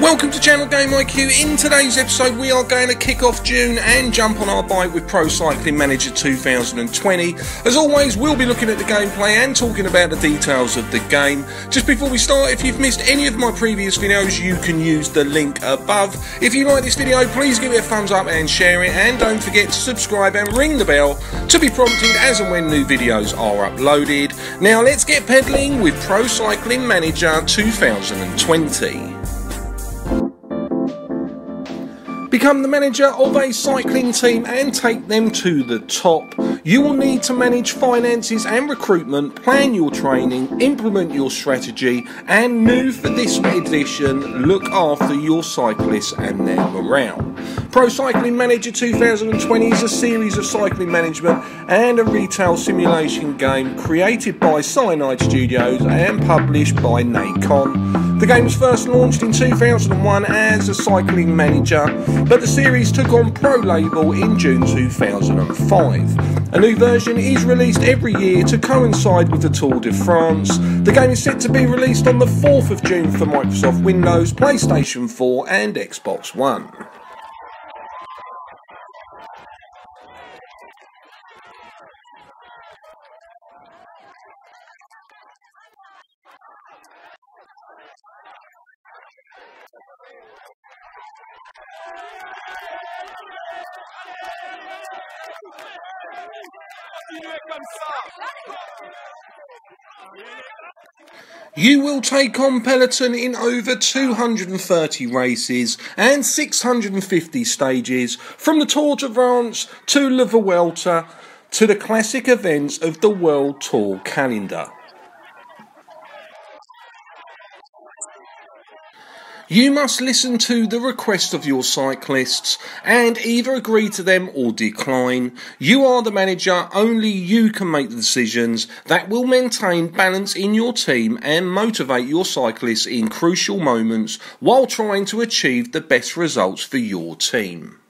Welcome to Channel Game IQ. In today's episode we are going to kick off June and jump on our bike with Pro Cycling Manager 2020. As always, we'll be looking at the gameplay and talking about the details of the game. Just before we start, if you've missed any of my previous videos, you can use the link above. If you like this video, please give it a thumbs up and share it, and don't forget to subscribe and ring the bell to be prompted as and when new videos are uploaded. Now let's get pedaling with Pro Cycling Manager 2020. Become the manager of a cycling team and take them to the top. You will need to manage finances and recruitment, plan your training, implement your strategy, and new for this edition, look after your cyclists and their morale. Pro Cycling Manager 2020 is a series of cycling management and a retail simulation game created by Cyanide Studios and published by Nacon. The game was first launched in 2001 as a cycling manager, but the series took on Pro label in June 2005. A new version is released every year to coincide with the Tour de France. The game is set to be released on the 4th of June for Microsoft Windows, PlayStation 4 and Xbox One. You will take on peloton in over 230 races and 650 stages, from the Tour de France to La Vuelta to the classic events of the World Tour calendar. You must listen to the requests of your cyclists and either agree to them or decline. You are the manager, only you can make the decisions that will maintain balance in your team and motivate your cyclists in crucial moments while trying to achieve the best results for your team.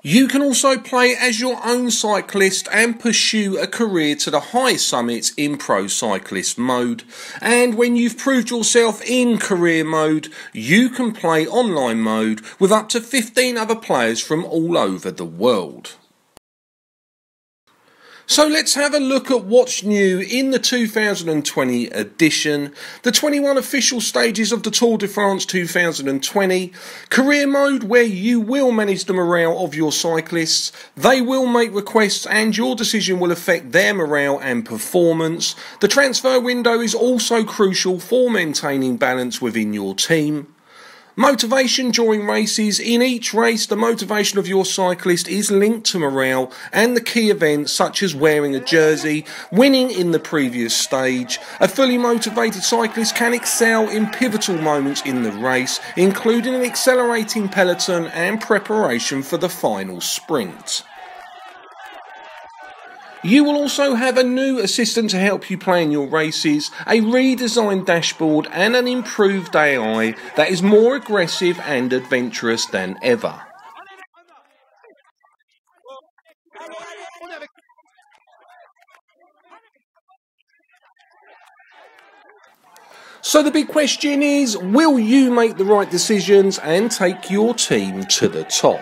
You can also play as your own cyclist and pursue a career to the highest summits in Pro Cyclist mode. And when you've proved yourself in career mode, you can play online mode with up to 15 other players from all over the world. So let's have a look at what's new in the 2020 edition. The 21 official stages of the Tour de France 2020. Career mode, where you will manage the morale of your cyclists. They will make requests and your decision will affect their morale and performance. The transfer window is also crucial for maintaining balance within your team. Motivation during races. In each race, the motivation of your cyclist is linked to morale and the key events such as wearing a jersey, winning in the previous stage. A fully motivated cyclist can excel in pivotal moments in the race, including an accelerating peloton and preparation for the final sprint. You will also have a new assistant to help you plan your races, a redesigned dashboard and an improved AI that is more aggressive and adventurous than ever. So the big question is, will you make the right decisions and take your team to the top?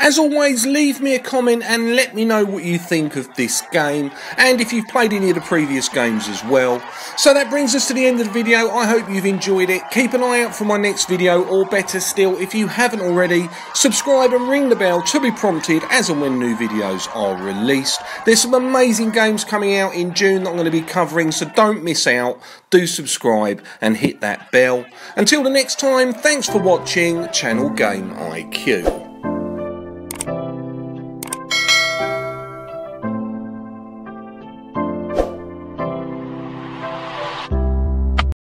As always, leave me a comment and let me know what you think of this game, and if you've played any of the previous games as well. So that brings us to the end of the video. I hope you've enjoyed it. Keep an eye out for my next video, or better still, if you haven't already, subscribe and ring the bell to be prompted as and when new videos are released. There's some amazing games coming out in June that I'm going to be covering, so don't miss out. Do subscribe and hit that bell. Until the next time, thanks for watching Channel Game IQ.